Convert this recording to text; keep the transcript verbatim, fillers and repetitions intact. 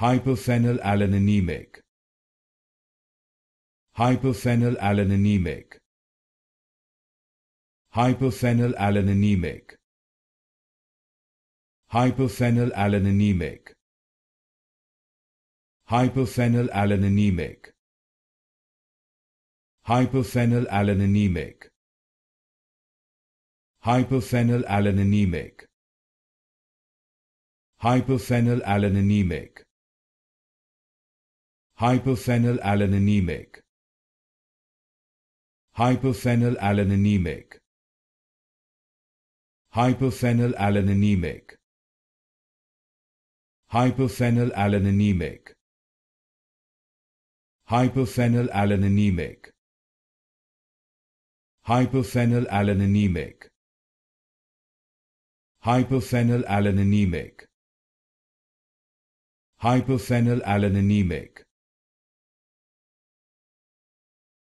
Hyperphenylalaninemic. Hyperphenylalaninemic. Hyperphenylalaninemic. Hyperphenylalaninemic. Hyperphenylalaninemic. Hyperphenylalaninemic. Hyperphenylalaninemic. Hyperphenylalaninemic. Hyperphenylalaninemic. Hyperphenylalaninemic. Hyperphenylalaninemic. Hyperphenylalaninemic. Hyperphenylalaninemic. Hyperphenylalaninemic. Hyperphenylalaninemic. Hyperphenylalaninemic.